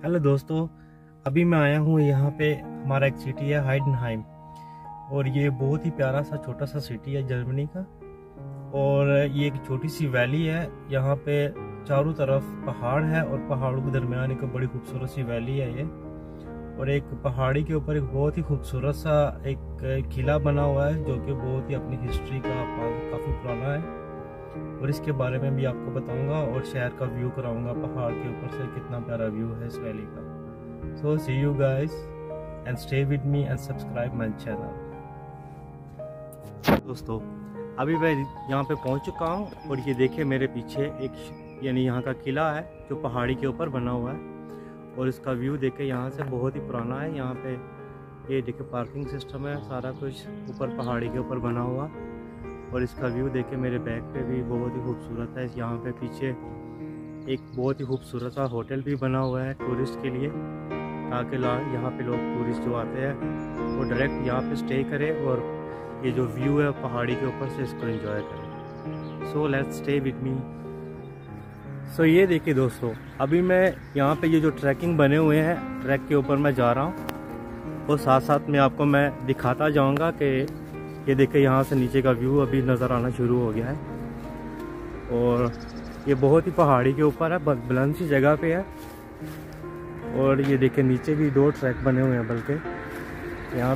Hello दोस्तों, अभी मैं आया हूँ यहाँ पे। हमारा एक सिटी है हाइडनहाइम, और ये बहुत ही प्यारा सा छोटा सा सिटी है जर्मनी का। और ये एक छोटी सी वैली है, यहाँ पे चारों तरफ पहाड़ है और पहाड़ों के दरमियान एक बड़ी खूबसूरत सी वैली है ये। और एक पहाड़ी के ऊपर एक बहुत ही खूबसूरत सा एक किला बना हुआ है जो कि बहुत ही अपनी हिस्ट्री का काफ़ी पुराना है, और इसके बारे में भी आपको बताऊंगा और शहर का व्यू कराऊंगा। पहाड़ के ऊपर से कितना प्यारा व्यू है इस वैली का। So see you guys and stay with me and subscribe my channel. दोस्तों अभी मैं यहाँ पे पहुँच चुका हूँ, और ये देखिए मेरे पीछे एक यानी यहाँ का किला है जो पहाड़ी के ऊपर बना हुआ है, और इसका व्यू देखे यहाँ से बहुत ही पुराना है। यहाँ पे ये देखिए पार्किंग सिस्टम है, सारा कुछ ऊपर पहाड़ी के ऊपर बना हुआ, और इसका व्यू देखे मेरे बैक पे भी बहुत ही खूबसूरत है। यहाँ पे पीछे एक बहुत ही खूबसूरत सा होटल भी बना हुआ है टूरिस्ट के लिए, ताकि यहाँ पे लोग टूरिस्ट जो आते हैं वो डायरेक्ट यहाँ पे स्टे करें और ये जो व्यू है पहाड़ी के ऊपर से इसको एंजॉय करें। So let's stay with me. So ये देखिए दोस्तों, अभी मैं यहाँ पे ये जो ट्रैकिंग बने हुए हैं ट्रैक के ऊपर मैं जा रहा हूँ, और साथ साथ में आपको मैं दिखाता जाऊँगा कि ये देखिए यहाँ से नीचे का व्यू अभी नज़र आना शुरू हो गया है। और ये बहुत ही पहाड़ी के ऊपर है, बहुत बुलंद सी जगह पे है, और ये देखिए नीचे भी दो ट्रैक बने हुए हैं। बल्कि यहाँ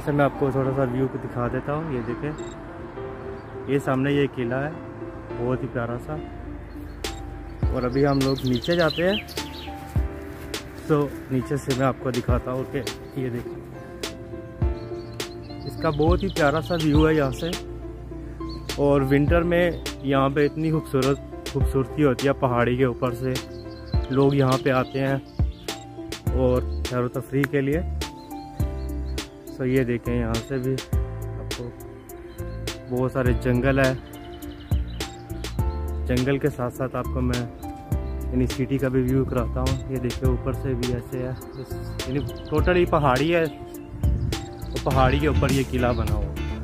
से मैं आपको थोड़ा सा व्यू को दिखा देता हूँ। ये देखिए ये सामने ये किला है बहुत ही प्यारा सा, और अभी हम लोग नीचे जाते हैं। तो नीचे से मैं आपको दिखाता हूँ कि ये देखिए इसका बहुत ही प्यारा सा व्यू है यहाँ से। और विंटर में यहाँ पे इतनी खूबसूरती होती है पहाड़ी के ऊपर से, लोग यहाँ पे आते हैं और सैर तफरीह के लिए। सो ये देखें यहाँ से भी आपको बहुत सारे जंगल है, जंगल के साथ साथ आपको मैं यानी सिटी का भी व्यू कराता हूँ। ये देखिए ऊपर से भी ऐसे है, यानी टोटली पहाड़ी है, तो पहाड़ी के ऊपर ये किला बना हुआ है।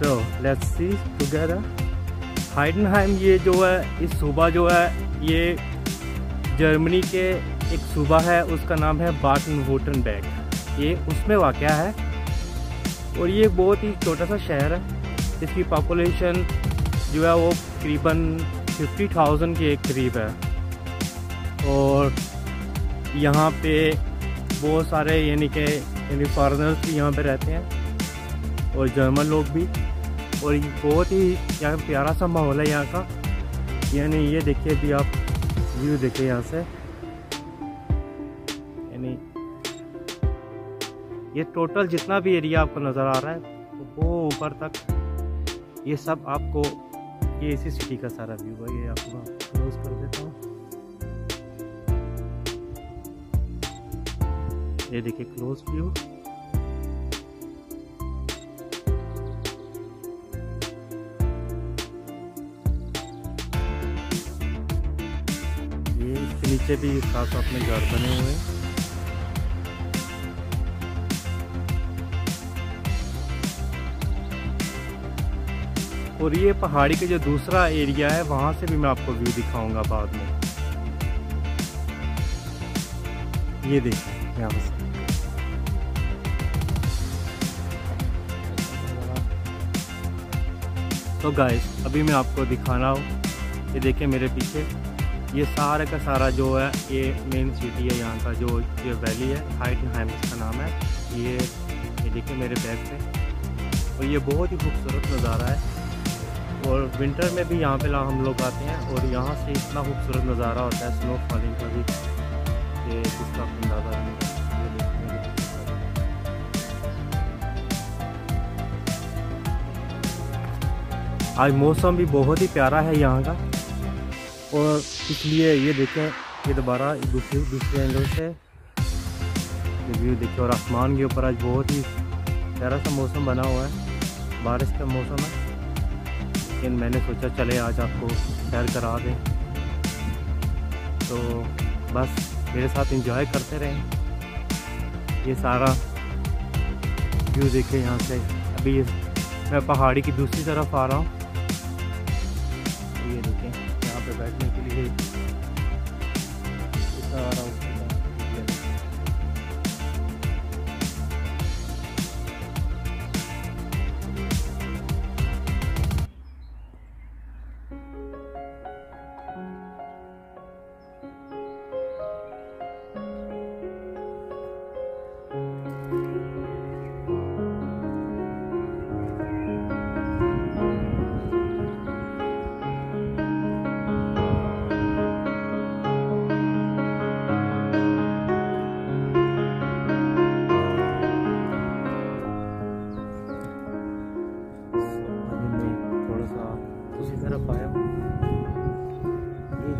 So let's see together. हाइडनहाइम ये जो है, इस सूबा जो है ये जर्मनी के एक सूबा है, उसका नाम है बाटन-वुर्टेनबर्ग। ये उसमें वाक़या है, और ये बहुत ही छोटा सा शहर है। इसकी पॉपुलेशन जो है वो करीबन 50,000 के करीब है, और यहाँ पे बहुत सारे यानी फॉरेनर्स भी यहाँ पे रहते हैं और जर्मन लोग भी। और ये बहुत ही यहाँ प्यारा सा माहौल है यहाँ का। यानी ये देखिए भी आप व्यू देखिए यहाँ से, यानी ये टोटल जितना भी एरिया आपको नज़र आ रहा है तो वो ऊपर तक ये सब आपको ये इसी सिटी का सारा व्यू है। ये आपको क्लोज़ कर देता हूँ, ये देखिए क्लोज व्यू। ये इसके नीचे भी साथ साथ में घर बने हुए हैं। और ये पहाड़ी के जो दूसरा एरिया है वहां से भी मैं आपको व्यू दिखाऊंगा बाद में। ये देखिए यहाँ से तो गाइस अभी मैं आपको दिखा रहा हूँ। ये देखिए मेरे पीछे ये सारा का सारा जो है ये मेन सिटी है यहाँ का, जो ये वैली है हाइडनहाइम इसका नाम है। ये देखिए मेरे बैक पे, और ये बहुत ही खूबसूरत नज़ारा है, और विंटर में भी यहाँ पे हम लोग आते हैं, और यहाँ से इतना खूबसूरत नज़ारा होता है स्नो फॉलिंग का भी कि इसका अंदाज़ा नहीं है। आज मौसम भी बहुत ही प्यारा है यहाँ का, और इसलिए ये देखें ये दोबारा दूसरे एंगल से व्यू देखिए। और आसमान के ऊपर आज बहुत ही प्यारा सा मौसम बना हुआ है, बारिश का मौसम है, लेकिन मैंने सोचा चले आज आपको सैर करा दें, तो बस मेरे साथ एंजॉय करते रहें। ये सारा व्यू देखें यहाँ से। अभी मैं पहाड़ी की दूसरी तरफ आ रहा हूँ। ये देखें यहाँ पे बैठने के लिए आ रहा हूँ।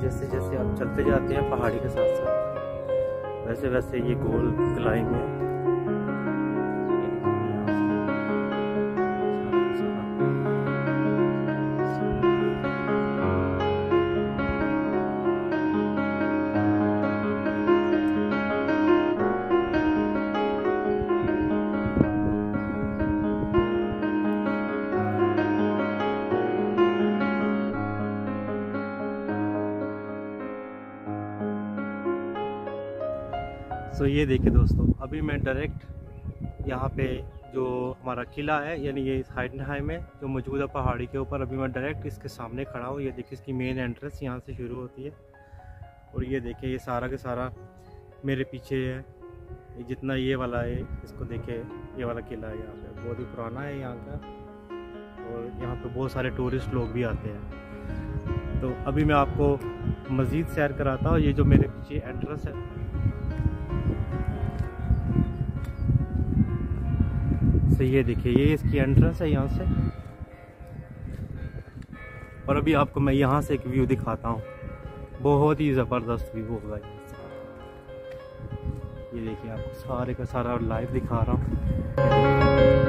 जैसे जैसे आप चलते जाते हैं पहाड़ी के साथ साथ वैसे वैसे ये गोल क्लाइंब है। तो ये देखिए दोस्तों, अभी मैं डायरेक्ट यहाँ पे जो हमारा किला है यानी ये हाइडनहाइम है जो मौजूद है पहाड़ी के ऊपर, अभी मैं डायरेक्ट इसके सामने खड़ा हूँ। ये देखिए इसकी मेन एंट्रेंस यहाँ से शुरू होती है और ये देखिए ये सारा के सारा मेरे पीछे है जितना ये वाला है, इसको देखिए ये वाला किला है यहाँ पे बहुत ही पुराना है यहाँ का और यहाँ पर बहुत सारे टूरिस्ट लोग भी आते हैं। तो अभी मैं आपको मज़ीद सैर कराता हूँ। ये जो मेरे पीछे एंट्रेंस है तो ये देखिए ये इसकी एंट्रेंस है यहाँ से, और अभी आपको मैं यहाँ से एक व्यू दिखाता हूँ, बहुत ही ज़बरदस्त व्यू होगा। ये देखिए आपको सारे का सारा लाइव दिखा रहा हूँ।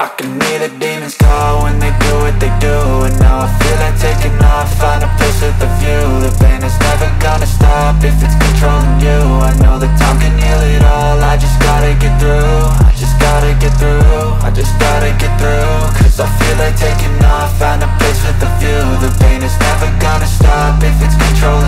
I can hear the demons call when they do what they do, and now I feel like taking off, find a place with a view. The pain is never gonna stop if it's controlling you. I know that time can heal it all, I just gotta get through. I just gotta get through, I just gotta get through. Cause I feel like taking off, find a place with a view. The pain is never gonna stop if it's controlling you.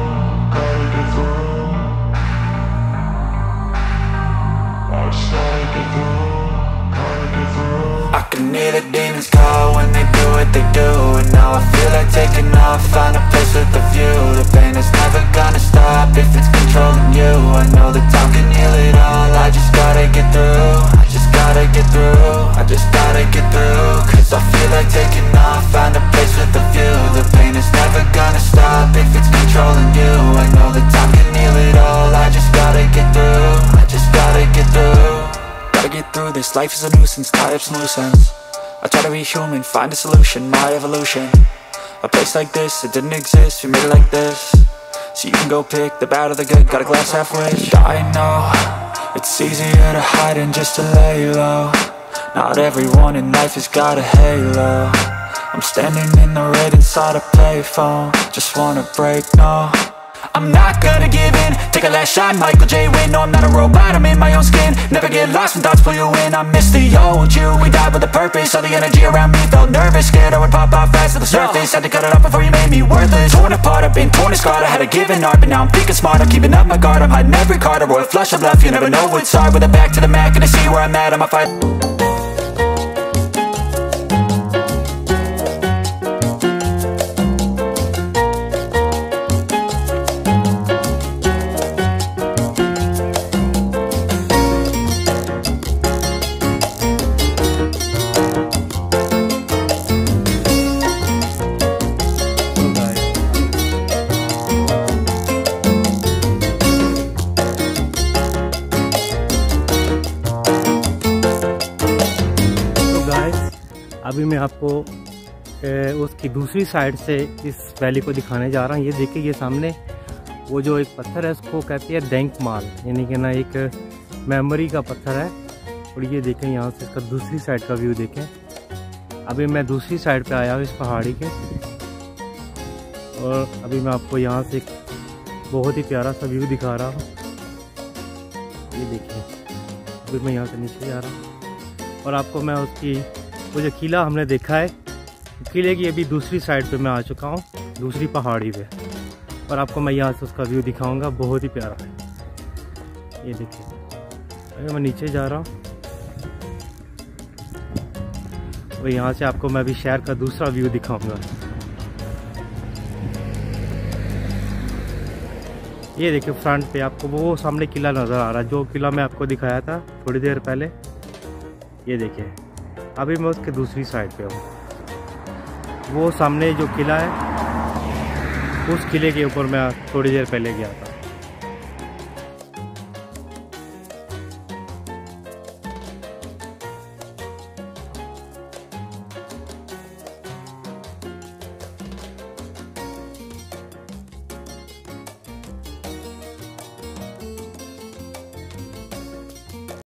I can hear the demons call when they do what they do, and now I feel like taking off, find a place with a view. The pain is never gonna stop if it's controlling you. I know that time can heal it all, I just gotta get through. I just gotta get through, I just gotta get through. Cause I feel like taking off, find a place with a view. The pain is never gonna stop if it's controlling you. I know that time can heal it all, I just gotta get through. I just gotta get through. Gotta get through this, life is a nuisance, tie up some loose ends. I try to be human, find a solution, my evolution. A place like this, it didn't exist, we made it like this. So you can go pick the bad or the good, got a glass halfway. I know, it's easier to hide than just to lay low. Not everyone in life has got a halo. I'm standing in the red inside a payphone, just wanna break, no. I'm not gonna give in, take a last shot, Michael J. Win. No, I'm not a robot, I'm in my own skin. Never get lost when thoughts pull you in. I miss the old you, we died with a purpose. All the energy around me felt nervous, scared I would pop out fast to the surface. Had to cut it off before you made me worthless. Torn apart, I've been torn and scarred. I had a given art, but now I'm thinking smart. I'm keeping up my guard, I'm hiding every card. A royal flush of love, you never know what's hard. With a back to the mat, gonna see where I'm at, I'ma fight. अभी मैं आपको उसकी दूसरी side से इस valley को दिखाने जा रहा हूँ। ये देखिए, ये सामने वो जो एक पत्थर है उसको कहते हैं डेंकमाल, यानी कि ना एक मेमोरी का पत्थर है। और ये देखें, यहाँ से इसका दूसरी साइड का व्यू देखें। अभी मैं दूसरी साइड पे आया हूँ इस पहाड़ी के, और अभी मैं आपको यहाँ से एक बहुत ही प्यारा सा व्यू दिखा रहा हूँ। ये देखिए, अभी मैं यहाँ से नीचे जा रहा हूँ और आपको मैं उसकी वो जो किला हमने देखा है, किले की अभी दूसरी साइड पे मैं आ चुका हूँ, दूसरी पहाड़ी पे, और आपको मैं यहाँ से उसका व्यू दिखाऊंगा। बहुत ही प्यारा है, ये देखिए। अभी मैं नीचे जा रहा हूँ और यहाँ से आपको मैं अभी शहर का दूसरा व्यू दिखाऊंगा। ये देखिए, फ्रंट पे आपको वो सामने किला नज़र आ रहा है, जो किला मैं आपको दिखाया था थोड़ी देर पहले। ये देखिए, अभी मैं उसके दूसरी साइड पे हूँ। वो सामने जो किला है, उस किले के ऊपर मैं थोड़ी देर पहले गया था।